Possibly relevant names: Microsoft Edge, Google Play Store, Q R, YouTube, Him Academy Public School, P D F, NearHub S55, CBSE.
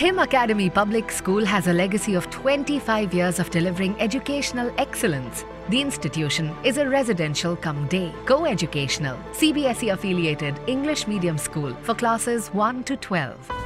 Him Academy Public School has a legacy of 25 years of delivering educational excellence. The institution is a residential cum day, co-educational, CBSE affiliated English medium school for classes 1 to 12.